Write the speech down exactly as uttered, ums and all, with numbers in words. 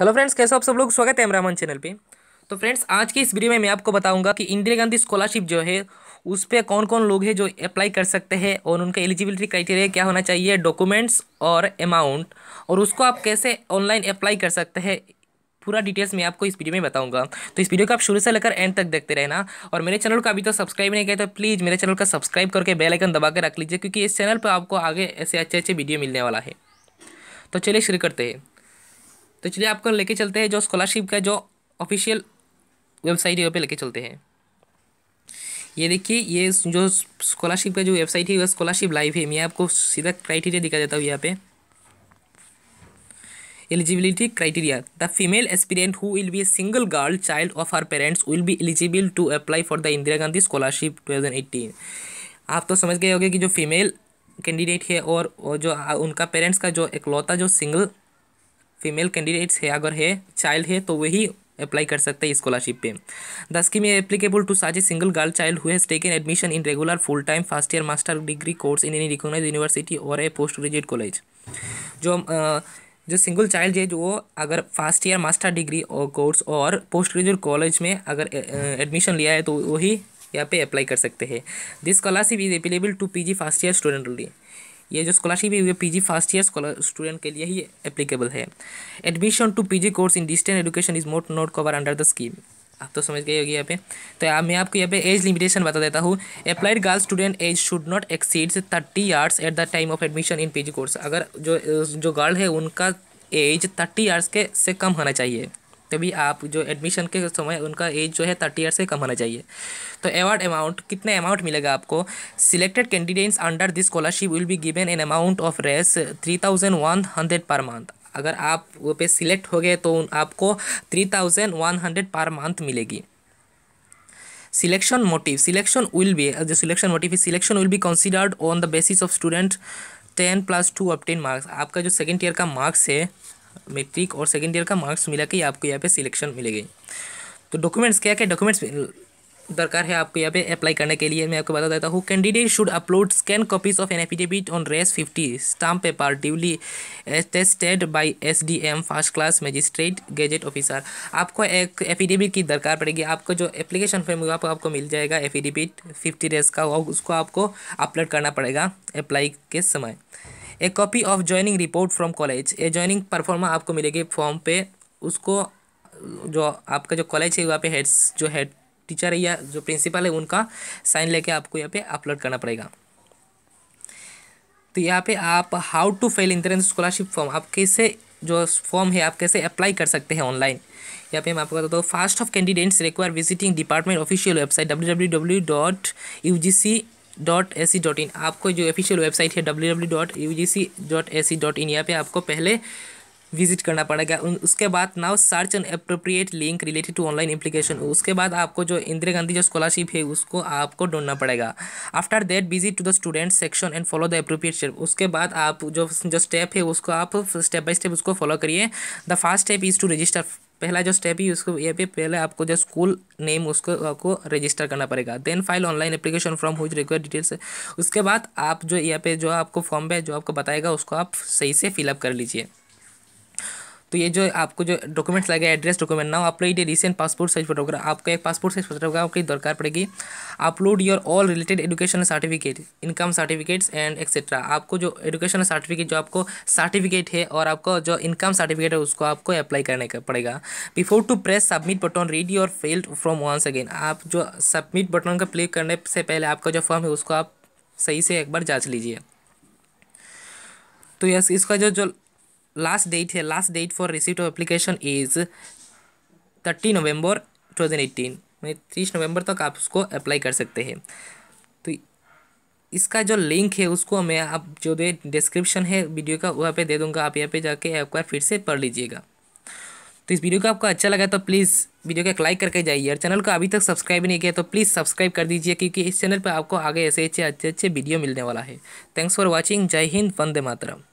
Hello friends, कैसे आप सब लोग। स्वागत है अमरामन चैनल पे। तो फ्रेंड्स, आज की इस वीडियो में मैं आपको बताऊंगा कि इंदिरा गांधी स्कॉलरशिप जो है उस पर कौन कौन लोग हैं जो अप्लाई कर सकते हैं और उनका एलिजिबिलिटी क्राइटेरिया क्या होना चाहिए, डॉक्यूमेंट्स और अमाउंट, और उसको आप कैसे ऑनलाइन अप्लाई कर सकते हैं। पूरा डिटेल्स मैं आपको इस वीडियो में बताऊंगा, तो इस वीडियो को आप शुरू से लेकर एंड तक देखते रहना। और मेरे चैनल को अभी तो सब्सक्राइब नहीं किया तो प्लीज़ मेरे चैनल का सब्सक्राइब करके बेल आइकन दबा के रख लीजिए, क्योंकि इस चैनल पर आपको आगे ऐसे अच्छे अच्छे वीडियो मिलने वाला है। तो चलिए शुरू करते हैं। तो चलिए आपको लेके चलते हैं जो स्कॉलरशिप का जो ऑफिशियल वेबसाइट है यहाँ पे लेके चलते हैं। ये देखिए, ये जो स्कॉलरशिप का जो वेबसाइट है वह स्कॉलरशिप लाइव है। मैं आपको सीधा क्राइटेरिया दिखा देता हूँ। यहाँ पे eligibility criteria, the female aspirant who will be a single girl child of her parents will be eligible to apply for the Indira Gandhi scholarship two thousand eighteen. आप तो समझ गए होंगे कि जो फीमेल कैंडिडेट है और जो उनका पेरेंट्स का जो इकलौता जो सिंगल फीमेल कैंडिडेट्स है, अगर है चाइल्ड है तो वही अप्लाई कर सकते हैं स्कॉलरशिप पे। The scheme is applicable to such a single girl child who has taken admission in regular full time first year master degree course in any recognise university और ए पोस्ट ग्रेजुएट कॉलेज। जो आ, जो single child है जो अगर first year master degree और course और post graduate college में अगर एडमिशन लिया है तो वही यहाँ पे अप्लाई कर सकते हैं। This scholarship is available to PG first year student के लिए। ये जो स्कॉलरशिप है ये पीजी फर्स्ट ईयर स्टूडेंट के लिए ही एप्लीकेबल है। Admission to PG course in distance education is not not cover under the scheme. आप तो समझ गए होगी यहाँ पे। तो आ, मैं आपको यहाँ पे एज लिमिटेशन बता देता हूँ। Applied girl student age should not exceeds thirty years at the time of admission in PG course. अगर जो जो गर्ल है उनका एज थर्टी इयर्स के से कम होना चाहिए, तभी आप जो एडमिशन के समय उनका एज जो है थर्टी ईयर से कम होना चाहिए। तो अवार्ड अमाउंट कितने अमाउंट मिलेगा आपको? Selected candidates under this scholarship will be given an amount of Rs three thousand one hundred per month. अगर आप वो पे सिलेक्ट हो गए तो आपको three thousand one hundred per month मिलेगी। Selection motive, selection will be जो सिलेक्शन मोटिव है selection will be considered on the basis of student ten plus two अपटेन मार्क्स। आपका जो सेकेंड ईयर का मार्क्स है, मैट्रिक और सेकेंड ईयर का मार्क्स मिला के आपको यहाँ पे सिलेक्शन मिलेगी। तो डॉक्यूमेंट्स, क्या क्या डॉक्यूमेंट्स दरकार है आपको यहाँ पे अप्लाई करने के लिए, मैं आपको बता देता हूँ। Candidate should upload scan copies of an affidavit on Rs fifty stamp paper duly attested by SDM first class magistrate gazette officer. आपको एक एफिडेविट की दरकार पड़ेगी। आपको जो एप्लीकेशन फॉर्म होगा आपको मिल जाएगा एफिडेविट फिफ्टी डेज का, उसको आपको अपलोड करना पड़ेगा अप्लाई के समय। एक copy of joining report from college, a joining proforma आपको मिलेगी फॉर्म पे। उसको जो आपका जो कॉलेज है वहाँ पे हेड्स जो हेड टीचर है या जो प्रिंसिपल है उनका साइन लेके आपको यहाँ पे अपलोड करना पड़ेगा। तो यहाँ पे आप how to fill Indira Gandhi scholarship form, आप कैसे जो फॉर्म है आप कैसे अप्लाई कर सकते हैं ऑनलाइन, यहाँ पे मैं आपको बताता हूँ। First of candidates require visiting department official website W W W dot U G C dot A C dot in. आपको जो ऑफिशियल वेबसाइट है W W W dot U G C dot A C dot in, यहाँ पे आपको पहले visit करना पड़ेगा। उसके बाद now search an appropriate link related to online application. उसके बाद आपको जो इंदिरा गांधी जो स्कॉलरशिप है उसको आपको ढूंढना पड़ेगा। After that visit to the student section and follow the appropriate step. उसके बाद आप जो जो स्टेप है उसको आप स्टेप बाय स्टेप उसको फॉलो करिए। The first step is to register. पहला जो स्टेप ही उसको ये पे पहले आपको जो स्कूल नेम उसको आपको रजिस्टर करना पड़ेगा। Then file online application from whose require details. उसके बाद आप जो यहाँ पे जो आपको फॉर्म पे जो आपको बताएगा उसको आप सही से फिलअप कर लीजिए। तो ये जो आपको जो डॉक्यूमेंट्स लगे address document, now upload a recent passport size photograph. आपको एक पासपोर्ट साइज फोटोग्राफ की दरकार पड़ेगी। Upload your all related educational certificate, income certificates and etcetera. आपको जो एजुकेशनल सर्टिफिकेट जो आपको सर्टिफिकेट है और आपको जो इनकम सर्टिफिकेट है उसको आपको अप्लाई करने का पड़ेगा। Before to press submit button read your field from once again. आप जो सबमिट बटन का क्लिक करने से पहले आपका जो फॉर्म है उसको आप सही से एक बार जाँच लीजिए। तो यस, इसका जो जो लास्ट डेट है, last date for receipt of application is thirty November two thousand eighteen. मैं तीस नवंबर तक आप उसको अप्लाई कर सकते हैं। तो इसका जो लिंक है उसको मैं आप जो डिस्क्रिप्शन है वीडियो का वहाँ पे दे दूँगा। आप यहाँ पे जाके एक बार फिर से पढ़ लीजिएगा। तो इस वीडियो को आपको अच्छा लगा तो प्लीज़ वीडियो को एक लाइक करके जाइए, और चैनल को अभी तक सब्सक्राइब नहीं किया तो प्लीज़ सब्सक्राइब कर दीजिए, क्योंकि इस चैनल पर आपको आगे ऐसे अच्छे अच्छे अच्छे वीडियो मिलने वाला है। Thanks for watching. जय हिंद, वंदे मातरम।